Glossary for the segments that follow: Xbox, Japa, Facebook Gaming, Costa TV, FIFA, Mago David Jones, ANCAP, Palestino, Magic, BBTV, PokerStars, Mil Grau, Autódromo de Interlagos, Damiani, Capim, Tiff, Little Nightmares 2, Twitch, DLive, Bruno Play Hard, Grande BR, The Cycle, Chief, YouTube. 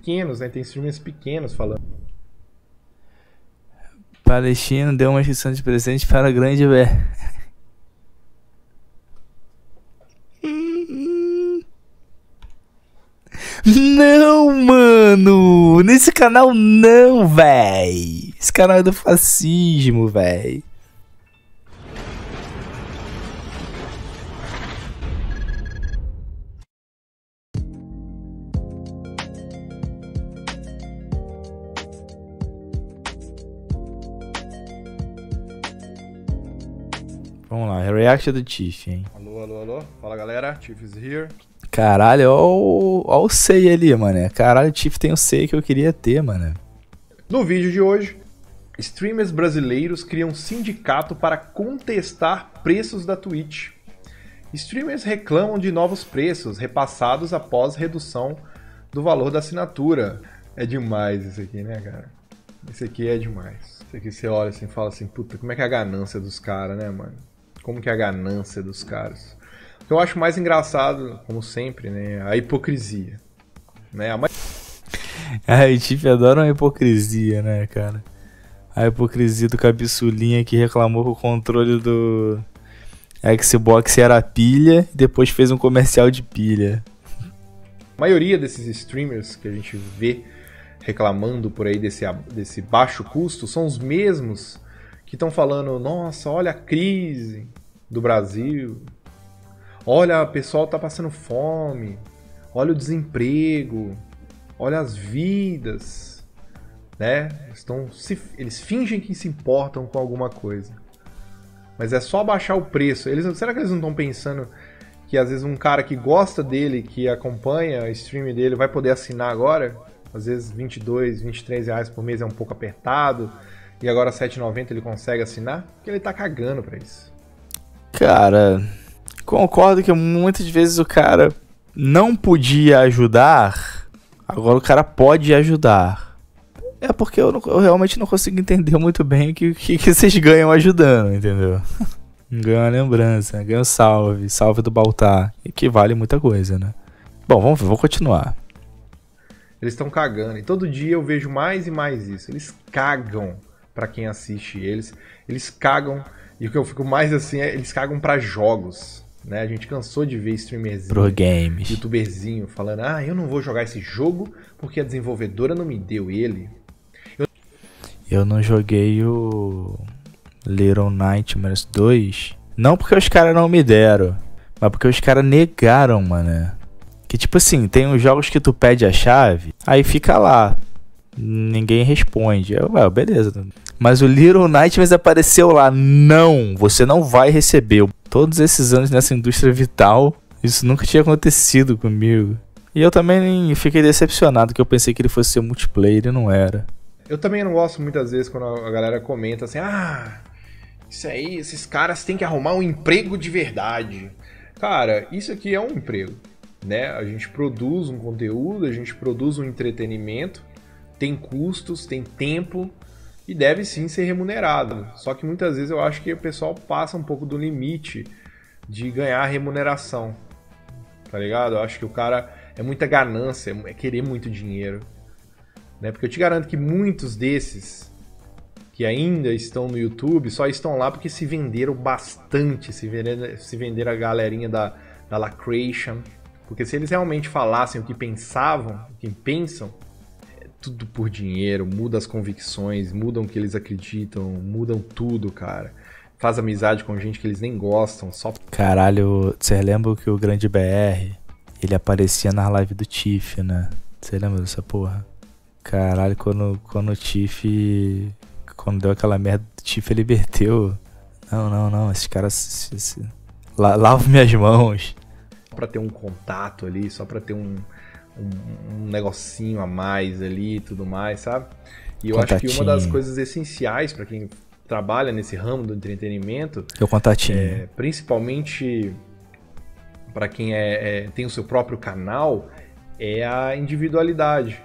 pequenos, né? Tem streamers pequenos falando. Palestino deu uma inscrição de presente para a Grande BR. Não, mano! Nesse canal não, véi! Esse canal é do fascismo, véi! Vamos lá, react do Tiff, hein? Alô, alô, alô. Fala, galera. Tiff is here. Caralho, ó o sei ali, mané. Caralho, o Chief tem o sei que eu queria ter, mané. No vídeo de hoje, streamers brasileiros criam sindicato para contestar preços da Twitch. Streamers reclamam de novos preços repassados após redução do valor da assinatura. É demais isso aqui, né, cara? Isso aqui é demais. Isso aqui você olha assim e fala assim, puta, como é que é a ganância dos caras, né, mano? Como que é a ganância dos caras? Eu acho mais engraçado, como sempre, né? A hipocrisia. Né? O Tiff adora uma hipocrisia, né, cara? A hipocrisia do cabeçulinha que reclamou que o controle do Xbox era pilha e depois fez um comercial de pilha. A maioria desses streamers que a gente vê reclamando por aí desse baixo custo são os mesmos que estão falando, nossa, olha a crise do Brasil. Olha, o pessoal tá passando fome, olha o desemprego, olha as vidas, né? Eles fingem que se importam com alguma coisa, mas é só baixar o preço. Será que eles não estão pensando que às vezes um cara que gosta dele, que acompanha o stream dele, vai poder assinar agora? Às vezes 22, 23 reais por mês é um pouco apertado e agora 7,90 ele consegue assinar? Porque ele tá cagando pra isso. Cara... Concordo que muitas vezes o cara não podia ajudar, agora o cara pode ajudar. É porque eu realmente não consigo entender muito bem o que vocês ganham ajudando, entendeu? Ganha uma lembrança, ganha um salve, salve do Baltar, e que vale muita coisa, né? Bom, vamos continuar. Eles estão cagando, e todo dia eu vejo mais e mais isso. Eles cagam pra quem assiste eles, eles cagam, e o que eu fico mais assim é, eles cagam pra jogos. Né? A gente cansou de ver streamerzinho, pro games, youtuberzinho falando, ah, eu não vou jogar esse jogo porque a desenvolvedora não me deu ele. Eu não joguei o Little Nightmares 2, não porque os caras não me deram, mas porque os caras negaram, mano. Que tipo assim, tem uns jogos que tu pede a chave, aí fica lá, ninguém responde. Beleza. Mas o Little Nightmares apareceu lá. Não, você não vai receber. Todos esses anos nessa indústria vital, isso nunca tinha acontecido comigo. E eu também fiquei decepcionado, que eu pensei que ele fosse ser multiplayer e não era. Eu também não gosto muitas vezes quando a galera comenta assim, ah, isso aí, esses caras têm que arrumar um emprego de verdade. Cara, isso aqui é um emprego, né? A gente produz um conteúdo, a gente produz um entretenimento, tem custos, tem tempo... E deve sim ser remunerado. Só que muitas vezes eu acho que o pessoal passa um pouco do limite de ganhar remuneração. Tá ligado? Eu acho que o cara é muita ganância, é querer muito dinheiro. Né? Porque eu te garanto que muitos desses que ainda estão no YouTube só estão lá porque se venderam bastante. Se venderam a galerinha da Lacration. Porque se eles realmente falassem o que pensavam, o que pensam... Tudo por dinheiro, muda as convicções, mudam o que eles acreditam, mudam tudo, cara. Faz amizade com gente que eles nem gostam, só... Caralho, vocês lembram que o Grande BR, ele aparecia na live do Tiff, né? Vocês lembram dessa porra? Caralho, quando o Tiff... Quando deu aquela merda do Tiff, ele verteu. Não, esses caras... Lavo minhas mãos. Só pra ter um contato ali, só pra ter um negocinho a mais ali e tudo mais, sabe? E eu acho que uma das coisas essenciais para quem trabalha nesse ramo do entretenimento... É o contatinho. É, principalmente para quem tem o seu próprio canal, é a individualidade,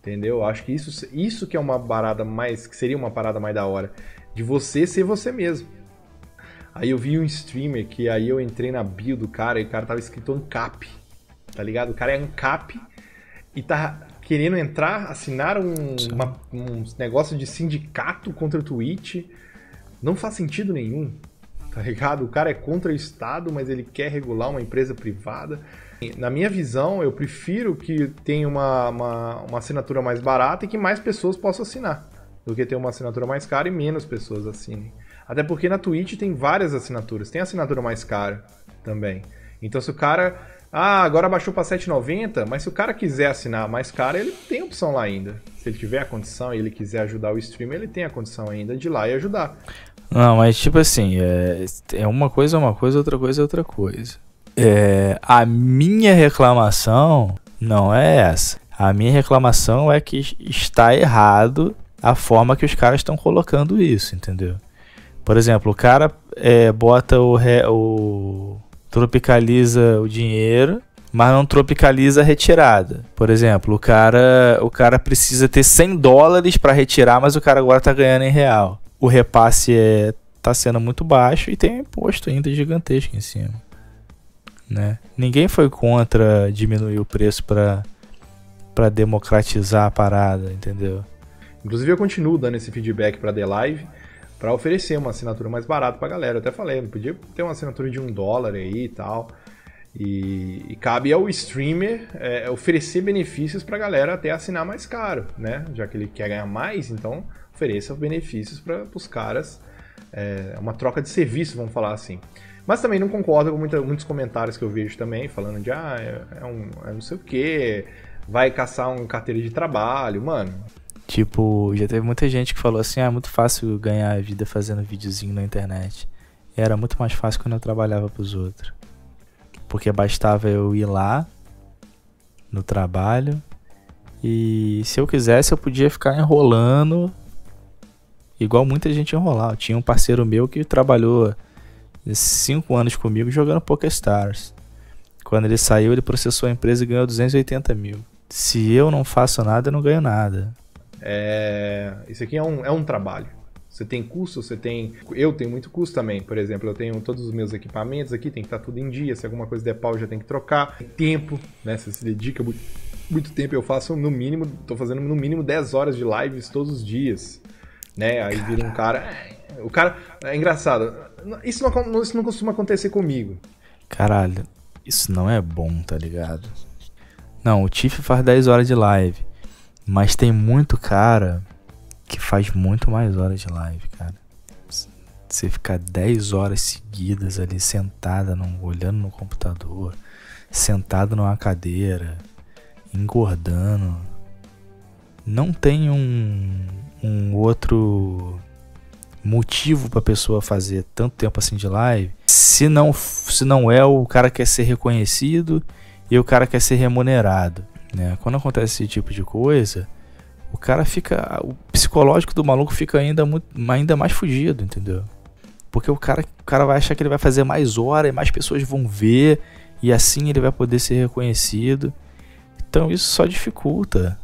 entendeu? Acho que isso que é uma parada mais... Que seria uma parada mais da hora, de você ser você mesmo. Aí eu vi um streamer que aí eu entrei na bio do cara e o cara tava escrito ANCAP. Tá ligado? O cara é ANCAP e tá querendo entrar, assinar um negócio de sindicato contra o Twitch. Não faz sentido nenhum, tá ligado? O cara é contra o Estado, mas ele quer regular uma empresa privada. Na minha visão, eu prefiro que tenha uma assinatura mais barata e que mais pessoas possam assinar, do que ter uma assinatura mais cara e menos pessoas assinem. Até porque na Twitch tem várias assinaturas, tem assinatura mais cara também. Então se o cara... Ah, agora baixou para 7,90, mas se o cara quiser assinar mais cara, ele tem opção lá ainda. Se ele tiver a condição e ele quiser ajudar o streamer, ele tem a condição ainda de ir lá e ajudar. Não, mas tipo assim, é uma coisa, outra coisa, outra coisa. A minha reclamação não é essa. A minha reclamação é que está errado a forma que os caras estão colocando isso, entendeu? Por exemplo, o cara bota tropicaliza o dinheiro, mas não tropicaliza a retirada. Por exemplo, o cara precisa ter 100 dólares para retirar, mas o cara agora tá ganhando em real. O repasse tá sendo muito baixo e tem um imposto ainda gigantesco em cima, né? Ninguém foi contra diminuir o preço para democratizar a parada, entendeu? Inclusive eu continuo dando esse feedback para DLive para oferecer uma assinatura mais barata para a galera. Eu até falei, podia ter uma assinatura de $1 aí e tal. E cabe ao streamer oferecer benefícios para a galera até assinar mais caro, né? Já que ele quer ganhar mais, então ofereça benefícios para os caras. É uma troca de serviço, vamos falar assim. Mas também não concordo com muitos comentários que eu vejo também, falando de, não sei o quê, vai caçar um carteira de trabalho, mano. Tipo, já teve muita gente que falou assim, é muito fácil ganhar a vida fazendo videozinho na internet. E era muito mais fácil quando eu trabalhava pros outros. Porque bastava eu ir lá, no trabalho, e se eu quisesse eu podia ficar enrolando, igual muita gente enrolar. Eu tinha um parceiro meu que trabalhou 5 anos comigo jogando PokerStars. Quando ele saiu, ele processou a empresa e ganhou 280 mil. Se eu não faço nada, eu não ganho nada. Isso aqui é um trabalho. Você tem custo, você tem... Eu tenho muito custo também, por exemplo. Eu tenho todos os meus equipamentos aqui, tem que estar tudo em dia. Se alguma coisa der pau, já tem que trocar. Tem tempo, né? Você se dedica muito tempo. Eu faço no mínimo... Tô fazendo no mínimo 10 horas de lives todos os dias, né? Aí vira um cara... O cara... É engraçado. Isso não costuma acontecer comigo. Caralho, isso não é bom, tá ligado? Não, o Tiff faz 10 horas de live, mas tem muito cara que faz muito mais horas de live, cara. Você ficar 10 horas seguidas ali sentada, olhando no computador, sentado numa cadeira, engordando. Não tem um outro motivo pra pessoa fazer tanto tempo assim de live, se não é o cara quer ser reconhecido e o cara quer ser remunerado, né? Quando acontece esse tipo de coisa, o cara fica, o psicológico do maluco fica ainda mais fugido, entendeu? Porque o cara vai achar que ele vai fazer mais hora e mais pessoas vão ver e assim ele vai poder ser reconhecido. Então isso só dificulta.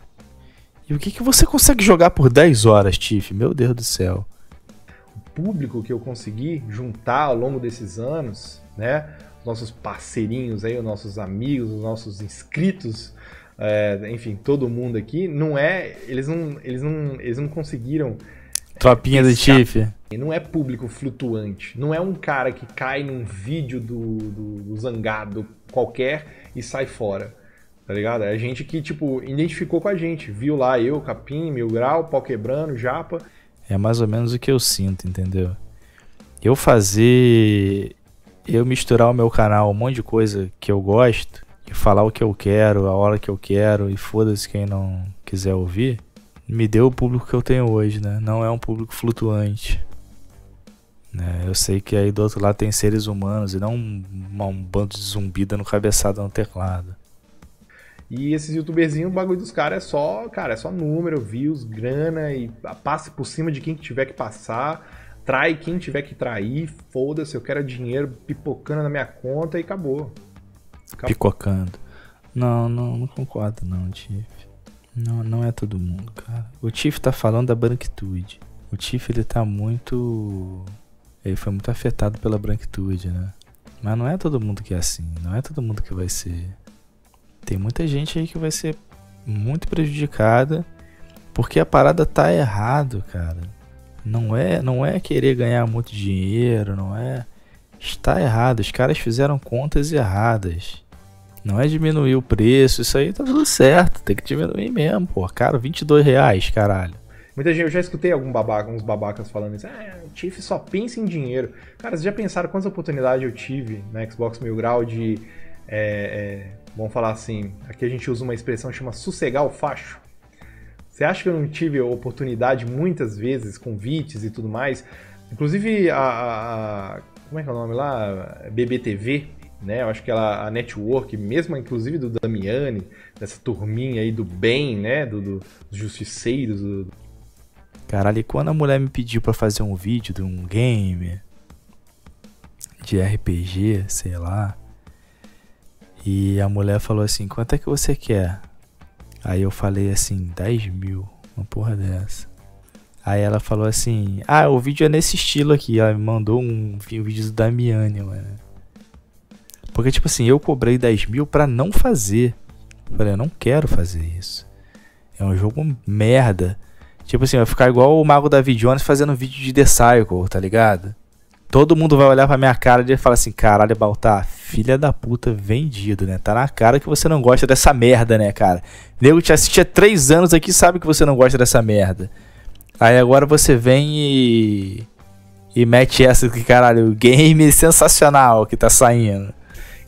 E o que você consegue jogar por 10 horas, Tiff? Meu Deus do céu. Público que eu consegui juntar ao longo desses anos, né? Nossos parceirinhos aí, os nossos amigos, os nossos inscritos, enfim, todo mundo aqui, não é... Eles não conseguiram... Tropinha do Chief. Não é público flutuante, não é um cara que cai num vídeo do zangado qualquer e sai fora, tá ligado? É gente que, tipo, identificou com a gente, viu lá eu, Capim, Mil Grau, Pau Quebrando, Japa... É mais ou menos o que eu sinto, entendeu? Eu misturar o meu canal, um monte de coisa que eu gosto, e falar o que eu quero, a hora que eu quero, e foda-se quem não quiser ouvir, me deu o público que eu tenho hoje, né? Não é um público flutuante, né? Eu sei que aí do outro lado tem seres humanos, e não um bando de zumbi dando cabeçada no teclado. E esses youtuberzinhos, o bagulho dos caras é só número, views, grana, e passe por cima de quem tiver que passar, trai quem tiver que trair, foda-se, eu quero dinheiro pipocando na minha conta e acabou. Pipocando. Não concordo não, Tiff. Não é todo mundo, cara. O Tiff tá falando da branquitude. O Tiff, ele tá muito... Ele foi muito afetado pela branquitude, né? Mas não é todo mundo que é assim, não é todo mundo que vai ser... Tem muita gente aí que vai ser muito prejudicada, porque a parada tá errado, cara. Não é querer ganhar muito dinheiro, não é... Está errado, os caras fizeram contas erradas. Não é diminuir o preço, isso aí tá tudo certo, tem que diminuir mesmo, pô. Cara, R$22, caralho. Muita gente, eu já escutei uns babacas falando isso. Ah, o Chief só pensa em dinheiro. Cara, vocês já pensaram quantas oportunidades eu tive na Xbox Mil Grau de... vamos falar assim, aqui a gente usa uma expressão que chama sossegar o facho. Você acha que eu não tive oportunidade muitas vezes, convites e tudo mais? Inclusive como é que é o nome lá? BBTV, né? Eu acho que ela, a network, mesmo inclusive do Damiani, dessa turminha aí do bem, né? Dos justiceiros. Caralho, e quando a mulher me pediu pra fazer um vídeo de um game, de RPG, sei lá, e a mulher falou assim, quanto é que você quer? Aí eu falei assim, 10 mil, uma porra dessa. Aí ela falou assim, ah, o vídeo é nesse estilo aqui, ela me mandou um vídeo do Damiani, mano. Porque tipo assim, eu cobrei 10 mil pra não fazer. Eu falei, eu não quero fazer isso. É um jogo merda. Tipo assim, vai ficar igual o Mago David Jones fazendo vídeo de The Cycle, tá ligado? Todo mundo vai olhar pra minha cara e falar assim, caralho, Baltar, filha da puta, vendido, né? Tá na cara que você não gosta dessa merda, né, cara? Nego te assiste há 3 anos aqui, sabe que você não gosta dessa merda. Aí agora você vem e mete essa que, caralho, o game sensacional que tá saindo.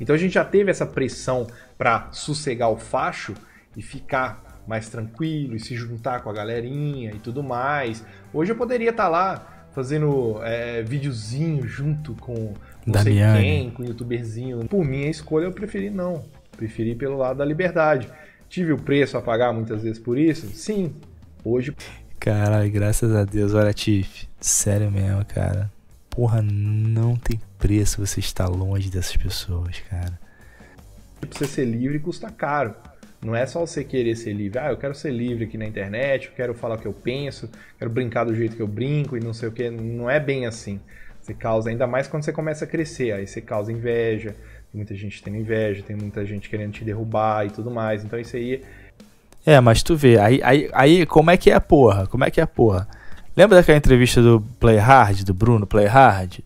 Então a gente já teve essa pressão pra sossegar o facho e ficar mais tranquilo e se juntar com a galerinha e tudo mais. Hoje eu poderia estar lá fazendo videozinho junto com não sei quem, com um youtuberzinho. Por minha escolha eu preferi não. Preferi pelo lado da liberdade. Tive o preço a pagar muitas vezes por isso? Sim. Hoje... Caralho, graças a Deus. Olha, Tiff, sério mesmo, cara. Porra, não tem preço você estar longe dessas pessoas, cara. Pra você ser livre custa caro. Não é só você querer ser livre. Ah, eu quero ser livre aqui na internet, eu quero falar o que eu penso, quero brincar do jeito que eu brinco e não sei o que. Não é bem assim. Você causa, ainda mais quando você começa a crescer, aí você causa inveja. Tem muita gente tendo inveja, tem muita gente querendo te derrubar e tudo mais. Então isso aí... É, mas tu vê, aí como é que é a porra? Como é que é a porra? Lembra daquela entrevista do Play Hard, do Bruno Play Hard?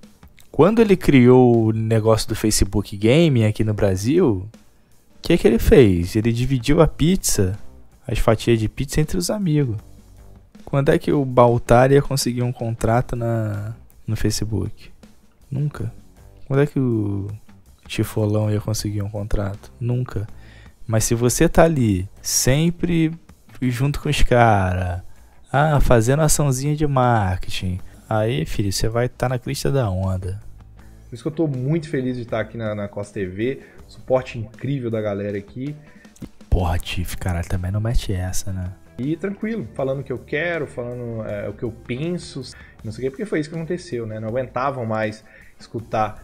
Quando ele criou o negócio do Facebook Gaming aqui no Brasil... O que que ele fez? Ele dividiu a pizza, as fatias de pizza entre os amigos. Quando é que o Baltar ia conseguir um contrato no Facebook? Nunca. Quando é que o Tifolão ia conseguir um contrato? Nunca. Mas se você tá ali, sempre junto com os caras, ah, fazendo açãozinha de marketing, aí, filho, você vai estar na crista da onda. Por isso que eu tô muito feliz de estar aqui na Costa TV. Suporte incrível da galera aqui. Porra, Tiff, caralho, também não mete essa, né? E tranquilo, falando o que eu quero, falando o que eu penso, não sei o quê, porque foi isso que aconteceu, né? Não aguentavam mais escutar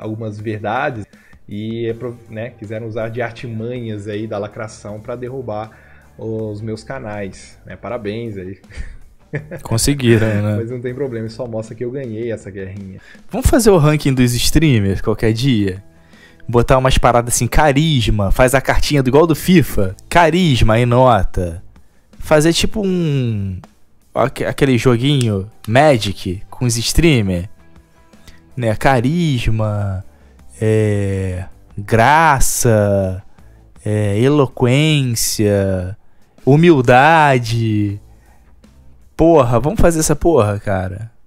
algumas verdades e né, quiseram usar de artimanhas aí da lacração para derrubar os meus canais, né? Parabéns aí. Conseguiram, né? Mas não tem problema, só mostra que eu ganhei essa guerrinha. Vamos fazer o ranking dos streamers qualquer dia? Botar umas paradas assim, carisma, faz a cartinha igual do FIFA, carisma, aí nota. Fazer tipo aquele joguinho Magic com os streamer, né? Carisma, graça, eloquência, humildade. Porra, vamos fazer essa porra, cara.